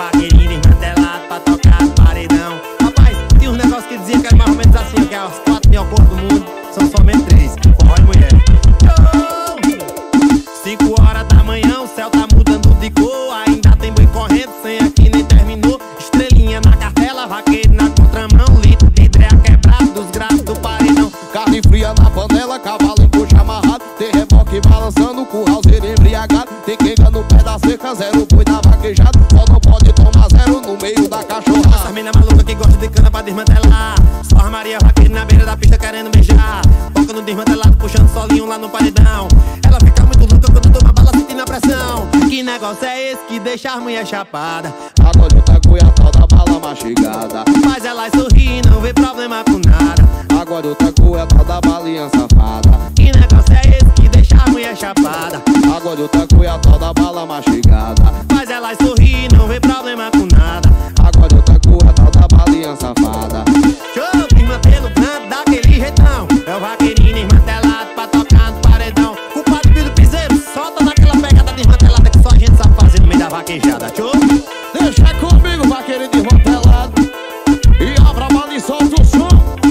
vaqueirinho desmantelado pra tocar paredão. Rapaz, tem uns negócios que dizia que era mais ou menos assim, que as 4 mil corpos do mundo são somente 3. Forró e mulher. 5 horas da manhã, o céu tá mudando de cor. Ainda tem boi correndo, sem aqui nem terminou. Estrelinha na cartela, vaqueiro na contramão. Litro de dreia quebrado, dos graves do paredão. Carne fria na panela, cavalo em coxa amarrado. Tem reboque balançando, curralzeiro embriagado. Tem quenga no pé da cerca, zero boi da vaquejada. Só não pode tomar zero no meio da cachorrada. Essa mina maluca que gosta de cana pra desmantelar. Só armaria vaqueiro na beira da pista querendo beijar. Boca no desmantelado, puxando solinho lá no paredão. Ela fica muito louca quando toma bala, sentindo a pressão. Que negócio é esse que deixa a mulher chapada? A nojenta cuiató da bala mastigada. Faz ela sorrir, não vê problema com nada. A garota cuiató da balinha safada. Que negócio é esse que deixa a mulher chapada? A garota cuiató da bala mastigada. Faz ela sorrir, não vê problema com nada. A garota cuiató da balinha safada. Show, me mantendo no canto daquele jeitão. É o vaqueirinho desmantelado pra tocar no paredão. Deixa comigo, vaqueiro desmantelado. E abra a bala e solta o som.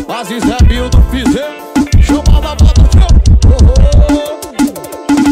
Mas isso é Bill do piseiro. Chamada bota o chão.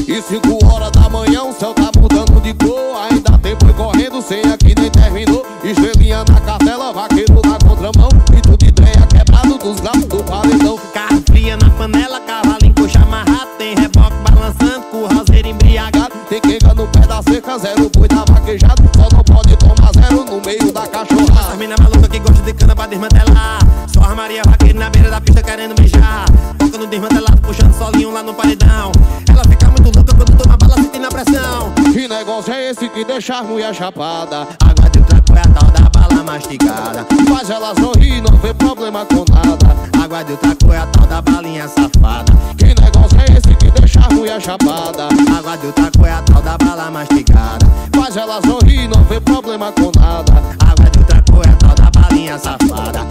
E 5 horas da manhã, o céu tá mudando de cor. Ainda tem boi correndo, sem aqui nem terminou. Estrelinha na cartela, vaqueiro na contramão. E tudo de dreia quebrado dos lados do paredão. Carne fria na panela, cavalo em coxa amarrado. Tem reboque balançando, curralzeiro embriagado. Tem quenga no pé da cerca, zero boi da vaquejada. Só não pode tomar zero no meio da cachorrada. Essa mina maluca que gosta de cana pra desmantelar. Só armaria vaqueiro na beira da pista querendo beijar. Boca no desmantelado, puxando solinho lá no paredão. Ela fica muito louca quando toma bala, sentindo a pressão. Que negócio é esse que deixa a mulher chapada? Água de trago é a tal da bala mastigada. Faz ela sorrir, não vê problema com nada. Água de trago é a tal da balinha safada. Que negócio é esse que deixa a mulher chapada? Água de trago é a tal da bala mastigada. Faz ela sorrir, não vê problema com nada. Água de trago é a tal da balinha safada.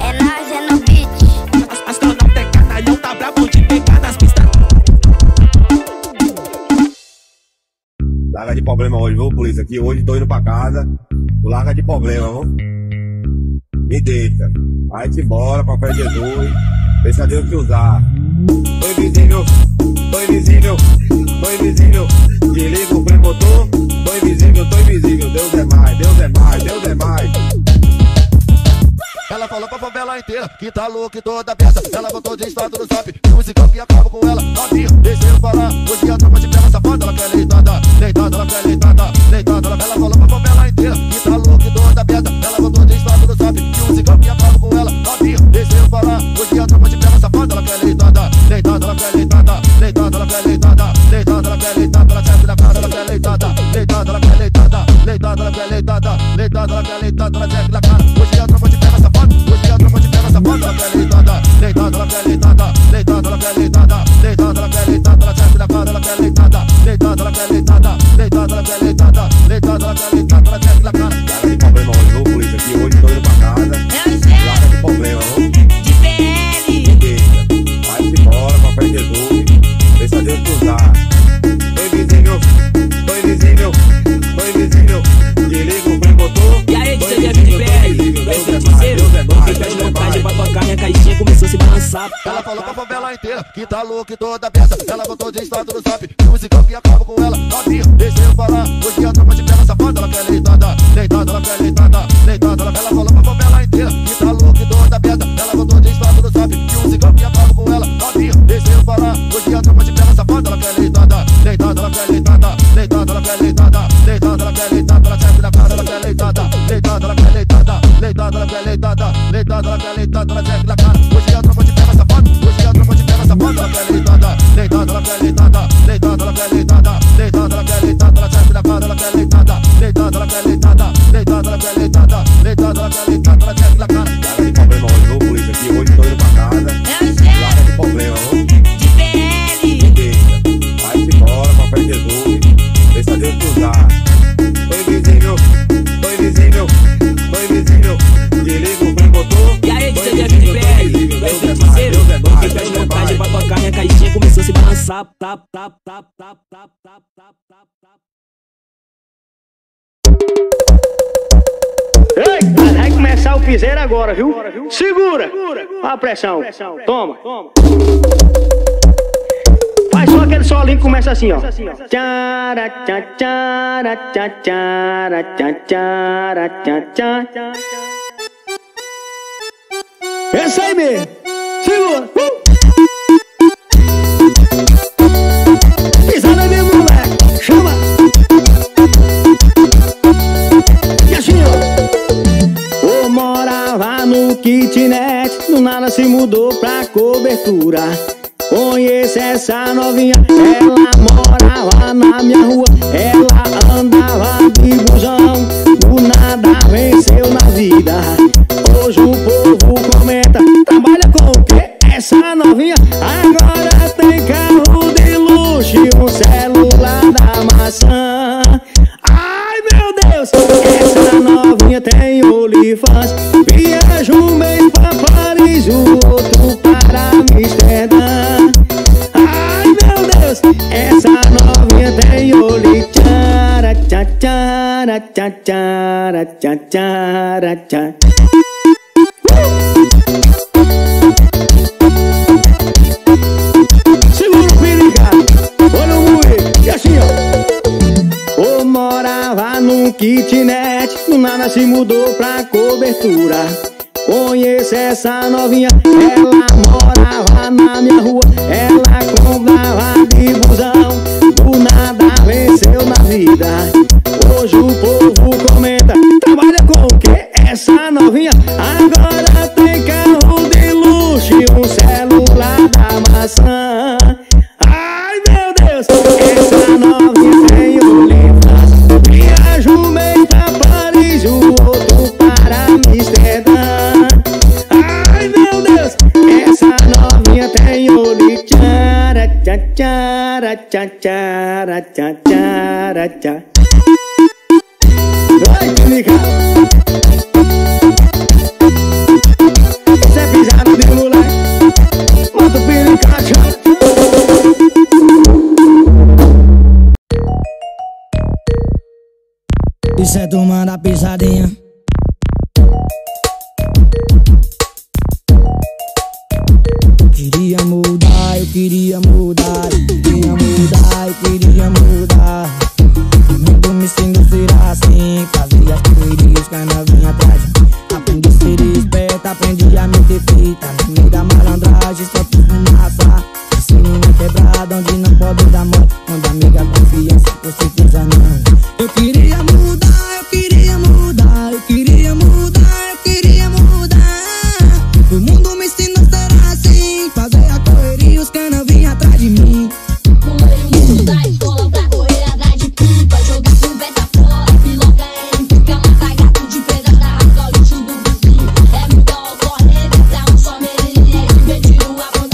É nós, é no beat. As drogas tem canalhão, tá brabo de pegar nas pistas. Larga de problema hoje, viu, polícia? Aqui hoje tô indo pra casa. Larga de problema, viu? Me deixa. Vai-te embora pra fé de Jesus. Deixa Deus te usar. Tô invisível, tô invisível, tô invisível. Desliga o freio motor. Tô invisível, tô invisível. Deus é mais, Deus é mais, Deus é mais. Ela falou pra favela inteira que tá louca e toda peça. Ela botou de estado no zap, e o musical que acaba com ela. Novinha, deixa eu falar. Hoje a tropa de perna safada, ela quer leitada. Deitada, ela quer leitada. Deitada, ela falou pra favela inteira que tá louca e toda peça. Ela botou de estado no zap, e o musical que acaba com ela. Novinha, deixa eu falar. Hoje a tropa de perna safada, ela quer leitada. Deitada, ela quer leitada. Deitada, ela quer leitada. Deitada, ela quer leitada. Ela serve na cara, ela quer leitada. Deitada, ela quer leitada. Deitada, ela quer leitada. Deitada, ela quer leitada. Ela serve na cara. Hoje a tropa de perna safada. Hoje a tropa de perna safada, ela quer leitada. Deitada, ela quer leitada. Deitada, ela quer leitada. Deitada, ela quer leitada. Ela serve na cara, ela quer leitada. Deitada, ela quer leitada. Deitada, ela quer leitada. Deitada, ela quer leitada. Ela serve na cara. Larga de problema, hoje vou polícia aqui. Hoje tô indo pra casa. Larga de problema, vamos. De PL. Me deixa. Vai-se embora, papai Jesus. Deixa Deus te usar. Tô invisível. Tô invisível. Tô invisível. Desliga o freio motor. E aí, DJ de PL. Pra tocar minha caixinha começou a se balançar. Ela falou pra favela inteira que tá louca e toda peça. Ela botou de estado no zap, e o musical que acaba com ela. Novinha, deixa eu falar. Hoje a tropa de perna safada, ela quer leitada. Deitada, ela quer leitada. Deitada, ela falou pra favela inteira que tá louca e toda peça. Ela botou de estado no zap, e o musical que acaba com ela. Novinha, deixa eu falar. Hoje a tropa de perna safada, ela quer leitada. Deitada, ela quer leitada. Deitada, ela quer leitada. Deitada, ela quer leitada. Ela serve na cara, ela quer leitada. Deitada, ela quer leitada. Leitada, ela quer leitada. Leitada, ela quer leitada, ela serve na cara. Hoje a tropa de perna safada, hoje a tropa de perna safada, ela quer leitada. Leitada, ela quer leitada. Leitada, ela quer leitada. Leitada, ela quer leitada, ela serve na cara, ela quer leitada. Leitada, ela quer leitada. Leitada, ela quer leitada. Leitada, ela quer leitada, ela serve na cara. Larga de problema, hoje vou polícia aqui, hoje tô indo pra casa. Larga de problema, vamos. De PL. Me deixa. Vai-se embora, papai Jesus. Deixa Deus te usar. Tô invisível, tô invisível. Tô invisível, desliga o freio motor. E aí, DJ de PL, vai ser parceiro. Fiquei pé de montagem pra tocar, minha caixinha começou a se balançar. fizeram agora, viu? Segura! A pressão. Toma. Faz só aquele solinho que começa assim, ó. Essa aí mesmo. Segura. Pisada mesmo, moleque. Chama. E assim, ó. Eu morava no kitnet, do nada se mudou pra cobertura. Conheço essa novinha, ela morava na minha rua. Ela andava de busão, do nada venceu na vida. Hoje o povo comenta, trabalha com o quê? Essa novinha agora tem carro de luxo e um celular da maçã. Ai meu Deus, essa novinha tem OnlyFans. Viaja um mês pra Paris, o outro para Amsterdã. Essa novinha tem olho tchara tchara tchara tchara tchara tchara. Segura o piricado, olha o moído, e assim ó. Eu morava num kitnet, do nada se mudou pra cobertura. Conheço essa novinha, ela morava na minha rua. Ela comprava de busão, do nada venceu na vida. Hoje o povo comenta, trabalha com o quê? Essa novinha agora tem carro de luxo e um celular da maçã. Ai meu Deus, essa novinha tem o livro. Viaja um mês pra Paris, o outro para Amsterdã. Tchara tchá tchara tchá tchara tchá. Vai, clica. Isso é pisada de moleque. Mata o pirica. Isso é turma da pisadinha. Queria mudar, eu queria mudar, eu queria mudar, eu queria mudar. Não tô me sendo ser assim, fazia as coisas que não vinha atrás. Aprendi a ser esperta, aprendi a me ter feita. No meio da malandragem só fiz fumaça. Ensino na quebrada onde não pode dar mão. Onde amiga confiança, com certeza não. Eu queria mudar, eu queria mudar, eu queria mudar, eu queria mudar. O mundo me ensinou fazer a correria, os cana vinha atrás de mim. Pulei o mundo da escola pra correr atrás de tudo, pra jogar conversa fora, piloca é implica, mata gato de pedra na rasca, o lixo do vizinho. É muita ocorrência, um só merengue, pediu a vontade.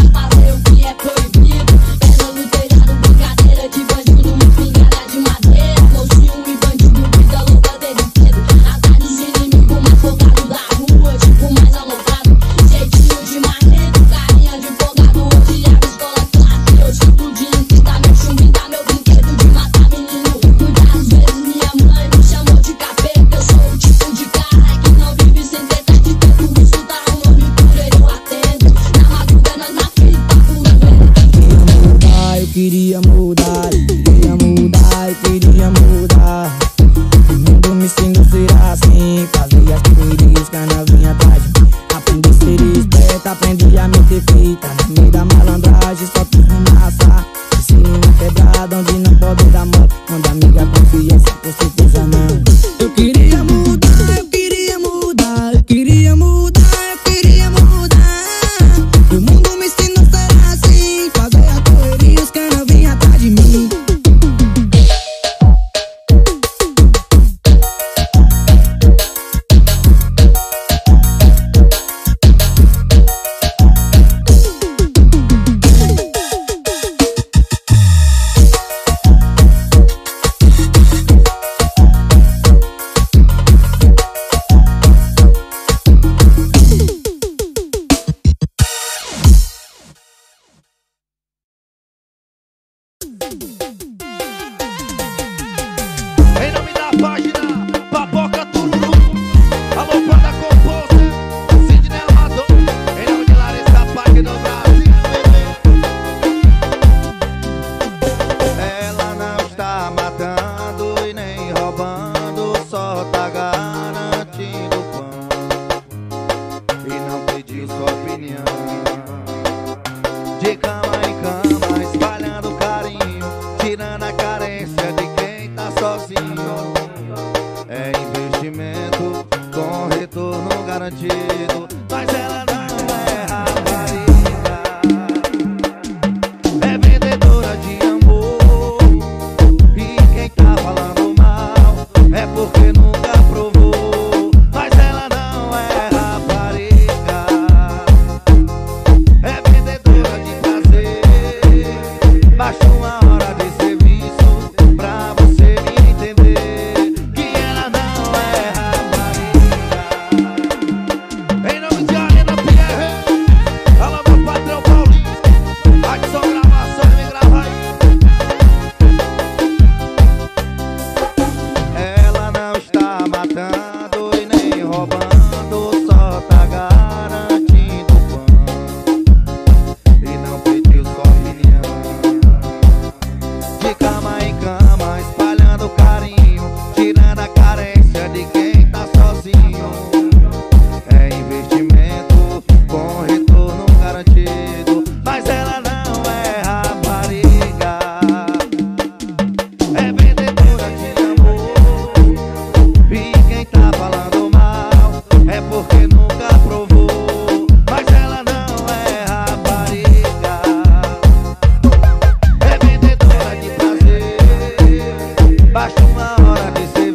bandido, mas ela não é rapariga, é vendedora de amor. E quem tá falando mal é porque nunca provou. Mas ela não é rapariga, é vendedora de prazer. Basta uma hora de serviço pra você entender. Basta uma hora de ser.